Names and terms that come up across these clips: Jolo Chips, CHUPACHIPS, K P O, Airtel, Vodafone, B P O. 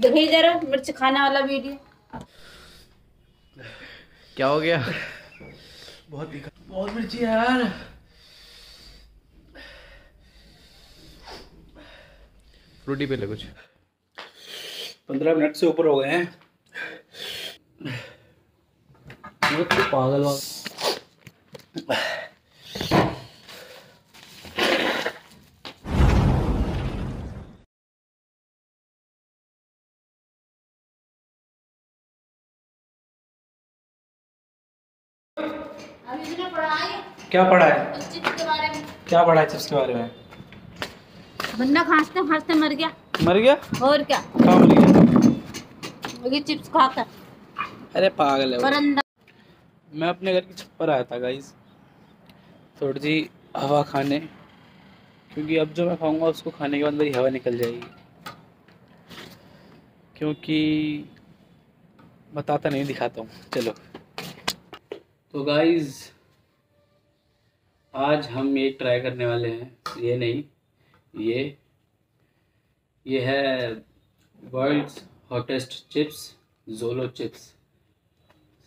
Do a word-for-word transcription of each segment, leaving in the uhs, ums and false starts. दिखाई दे रहा मिर्च खाने वाला वीडियो। क्या हो गया? बहुत दिखा, बहुत मिर्ची है यार। रोटी पे ले कुछ। पंद्रह मिनट से ऊपर हो गए हैं। पागल पढ़ा है? क्या पढ़ा है? उस चिप्स के बारे में। क्या पढ़ा है चिप्स के बारे में? बंदा खांसते खांसते मर गया। मर गया? और क्या? कहाँ मर गया? ये चिप्स खाता। अरे पागल है वो। मैं अपने घर की छत पर आया था गाइस, थोड़ी सी हवा खाने, क्योंकि अब जो मैं खाऊंगा उसको खाने के बाद मेरी हवा निकल जाएगी, क्योंकि बताता नहीं, दिखाता हूँ। चलो तो गाइज़, आज हम ये ट्राई करने वाले हैं, ये नहीं ये ये है world's hottest chips, Jolo chips.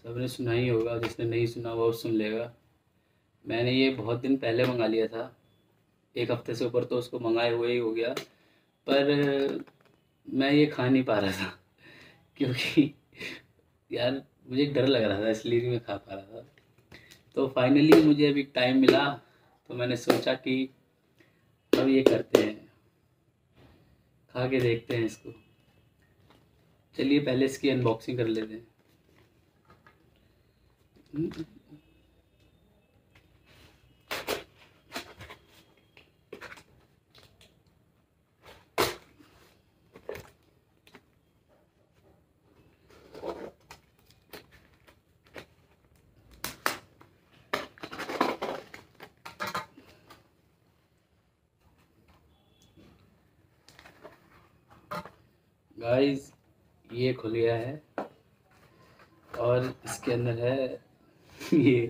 सबने सुना ही होगा, जिसने नहीं सुना वो सुन लेगा। मैंने ये बहुत दिन पहले मंगा लिया था, एक हफ्ते से ऊपर तो उसको मंगाए हुए ही हो गया, पर मैं ये खा नहीं पा रहा था क्योंकि यार मुझे डर लग रहा था, इसलिए नहीं मैं खा पा रहा था। तो फाइनली मुझे अभी टाइम मिला, तो मैंने सोचा कि अब ये करते हैं, खा के देखते हैं इसको। चलिए पहले इसकी अनबॉक्सिंग कर लेते हैं। गाइस ये खुल गया है और इसके अंदर है ये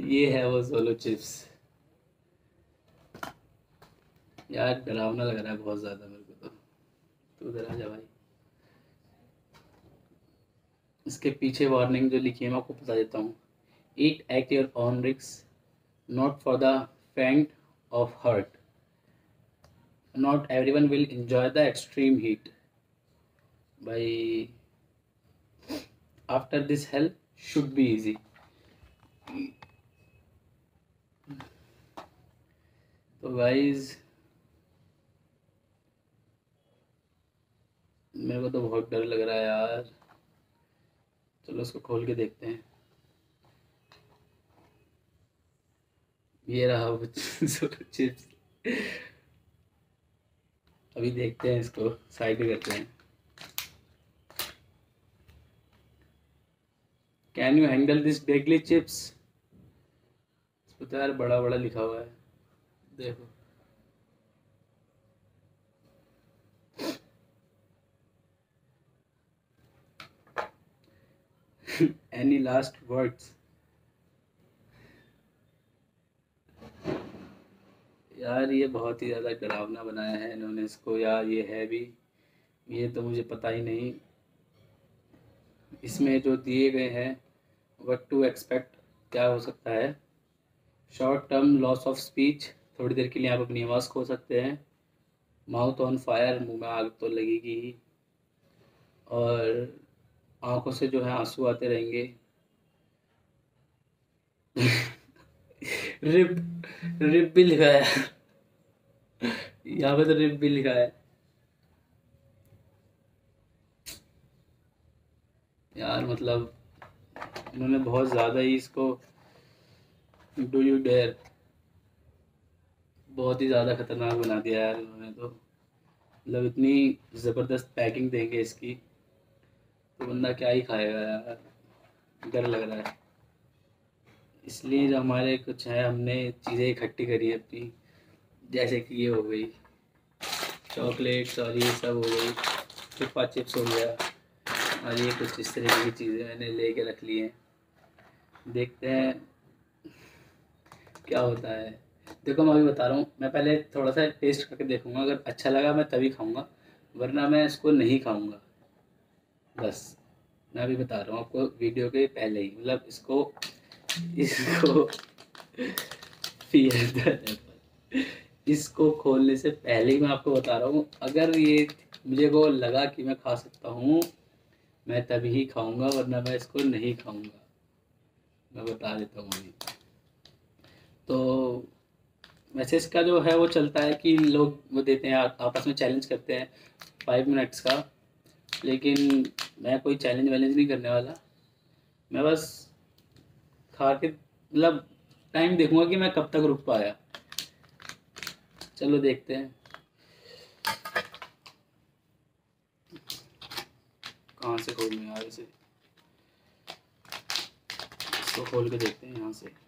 ये है वो जोलो चिप्स। यार डरावना लग रहा है बहुत ज़्यादा मेरे को, तो तू डरा जा भाई। इसके पीछे वार्निंग जो लिखी है मैं आपको बता देता हूँ। Eat at your own risk, not for the faint of heart, not every one will enjoy the extreme heat, भाई after this hell should be easy. तो गाइज मेरे को तो बहुत डर लग रहा है यार, चलो इसको खोल के देखते हैं। ये रहा वो चिप्स। अभी देखते हैं इसको, साइड में करते हैं। Can you handle this deadly chips? इसको तो यार बड़ा बड़ा लिखा हुआ है, देखो। Any last words? यार ये बहुत ही ज़्यादा डरावना बनाया है इन्होंने इसको। यार ये है भी, ये तो मुझे पता ही नहीं। इसमें जो दिए गए हैं, व्हाट टू एक्सपेक्ट, क्या हो सकता है, short term loss of speech, थोड़ी देर के लिए आप अपनी आवाज़ खो सकते हैं, माउथ ऑन फायर, मुंह में आग तो लगेगी ही, और आंखों से जो है आंसू आते रहेंगे। रिप रिप भी लिखा है यहाँ पे, तो रिप भी लिखा है यार। मतलब इन्होंने बहुत ज़्यादा ही इसको, डू यू डेयर, बहुत ही ज़्यादा खतरनाक बना दिया यार इन्होंने तो। मतलब इतनी ज़बरदस्त पैकिंग देंगे इसकी तो बंदा क्या ही खाएगा यार, डर लग रहा है। इसलिए जो हमारे कुछ है, हमने चीज़ें इकट्ठी करी है अपनी, जैसे कि ये हो गई चॉकलेट्स, और ये सब हो गई चुपा चिप्स हो गया, और ये कुछ इस तरह की चीज़ें मैंने ले कर रख ली हैं। देखते हैं क्या होता है। देखो मैं अभी बता रहा हूँ, मैं पहले थोड़ा सा टेस्ट करके देखूँगा, अगर अच्छा लगा मैं तभी खाऊँगा वरना मैं इसको नहीं खाऊँगा। बस मैं अभी बता रहा हूँ आपको वीडियो के पहले ही, मतलब इसको इसको इसको खोलने से पहले ही मैं आपको बता रहा हूँ, अगर ये मुझे को लगा कि मैं खा सकता हूँ मैं तभी ही खाऊँगा वरना मैं इसको नहीं खाऊँगा, मैं बता देता हूँ। तो वैसे इसका जो है वो चलता है कि लोग वो देते हैं आपस में चैलेंज करते हैं फाइव मिनट्स का, लेकिन मैं कोई चैलेंज वैलेंज नहीं करने वाला, मैं बस खा के मतलब टाइम देखूँगा कि मैं कब तक रुक पाया। चलो देखते हैं कहाँ से खोलूँ यार इसे, इसको खोल के देखते हैं यहाँ से।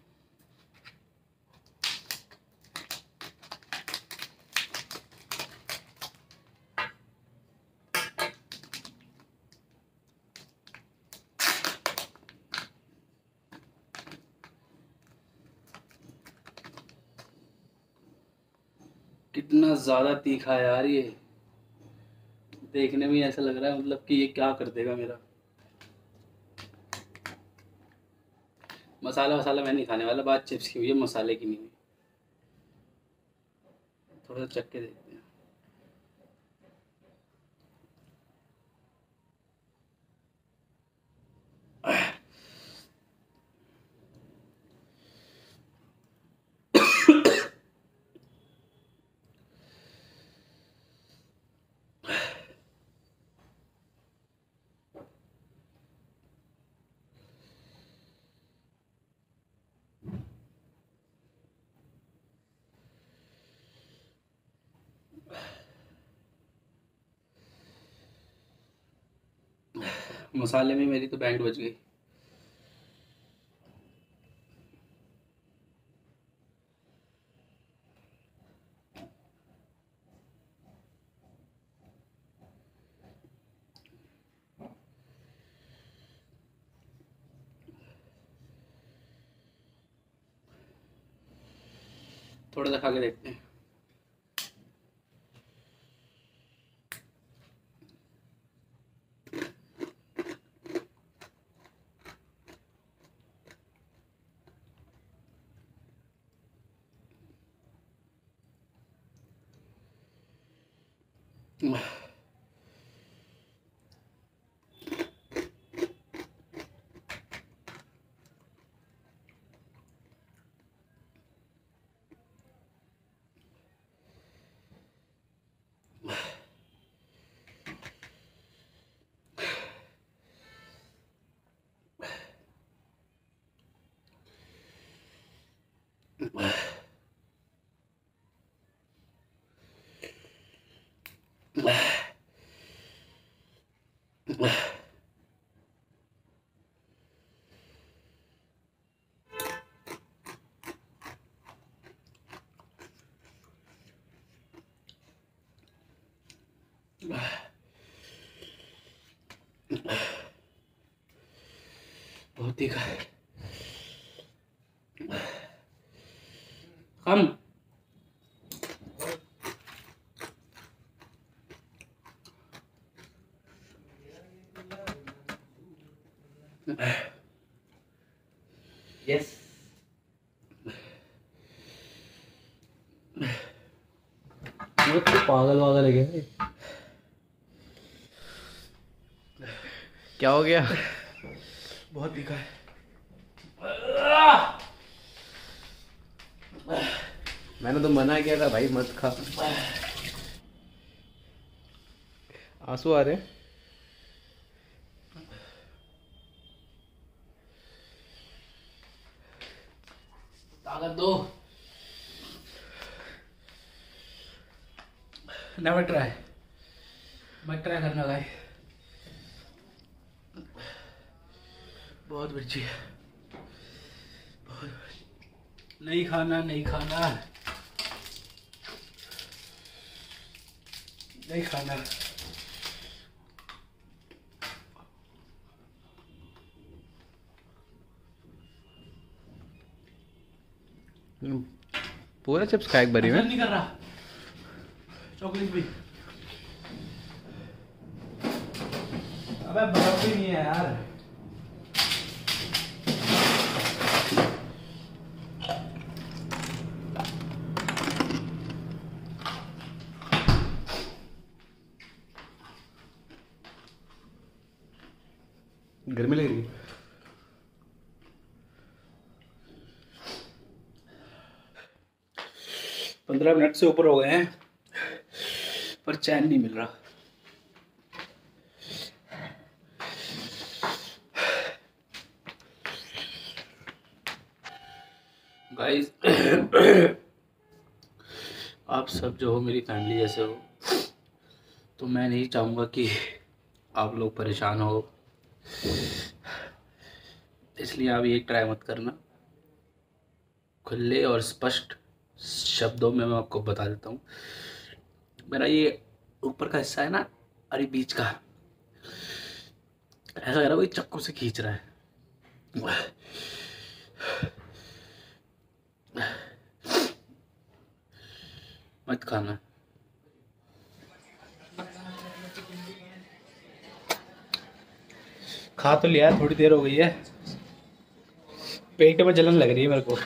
कितना ज़्यादा तीखा है यार ये, देखने में ऐसा लग रहा है मतलब कि ये क्या कर देगा मेरा। मसाला वसाला मैं नहीं खाने वाला, बात चिप्स की हुई है, मसाले की नहीं हुई। थोड़ा सा चख के देखते हैं। मसाले में मेरी तो बैंड बज गई। थोड़ा सा खा के देखते हैं। बहुत तीखा है। कम यस पागल वागल लगे, क्या हो गया? बहुत दिखा है। मैंने तो मना किया था भाई मत खा। आंसू आ रहे। ताकत दो। Never try. मत ट्राई करना भाई, बहुत मिर्ची है, बहुत। नहीं खाना, नहीं खाना, नहीं खाना। पूरा चिप्स खाए एक बारी में। नहीं कर रहा चॉकलेट भी। अबे बर्फ भी नहीं है यार। गर्मी लग रही है। पंद्रह मिनट से ऊपर हो गए हैं पर चैन नहीं मिल रहा। गाइस आप सब जो हो मेरी फैमिली जैसे हो, तो मैं नहीं चाहूँगा कि आप लोग परेशान हो, इसलिए आप ये ट्राई मत करना। खुले और स्पष्ट शब्दों में मैं आपको बता देता हूँ, मेरा ये ऊपर का हिस्सा है ना, अरे बीच का, ऐसा कह रहा है चक्कू से खींच रहा है। मत खाना। खा तो लिया, थोड़ी देर हो गई है, पेट में जलन लग रही है मेरे को।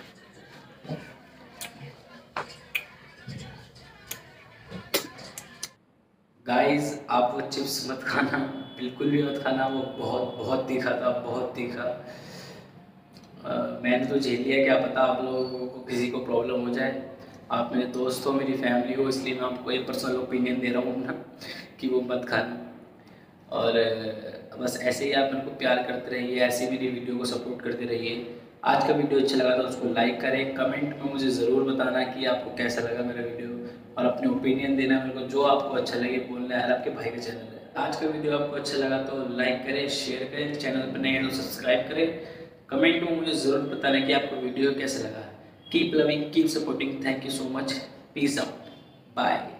गाइस आप वो चिप्स मत खाना, बिल्कुल भी मत खाना, वो बहुत बहुत तीखा था, बहुत तीखा। आ, मैंने तो झेल लिया, क्या पता आप लोगों को किसी को प्रॉब्लम हो जाए। आप मेरे दोस्त हो, मेरी फैमिली हो, इसलिए मैं आपको एक पर्सनल ओपिनियन दे रहा हूँ ना कि वो मत खाना। और बस ऐसे ही आप मेरे को प्यार करते रहिए, ऐसे मेरी वीडियो को सपोर्ट करते रहिए। आज का वीडियो अच्छा लगा तो उसको लाइक करें, कमेंट में मुझे ज़रूर बताना कि आपको कैसा लगा मेरा वीडियो, और अपने ओपिनियन देना मेरे को, जो आपको अच्छा लगे बोलना है। आपके भाई का चैनल है। आज का वीडियो आपको अच्छा लगा तो लाइक करें, शेयर करें, चैनल पर नए हैं तो सब्सक्राइब करें। कमेंट में मुझे ज़रूर बताना कि आपको वीडियो कैसा लगा। Keep loving, keep supporting. Thank you so much. Peace out, bye.